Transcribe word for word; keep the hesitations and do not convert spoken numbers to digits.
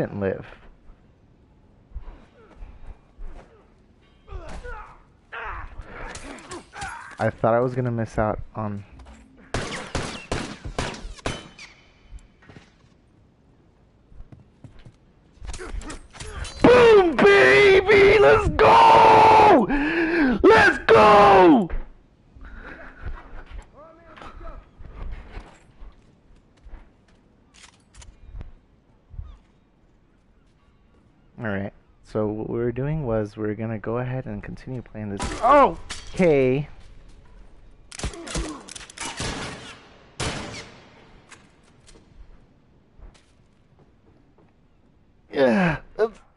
didn't live. I thought I was gonna miss out on... Boom, baby! Let's go! Let's go! Alright, so what we were doing was we we're gonna go ahead and continue playing this. Oh! Okay.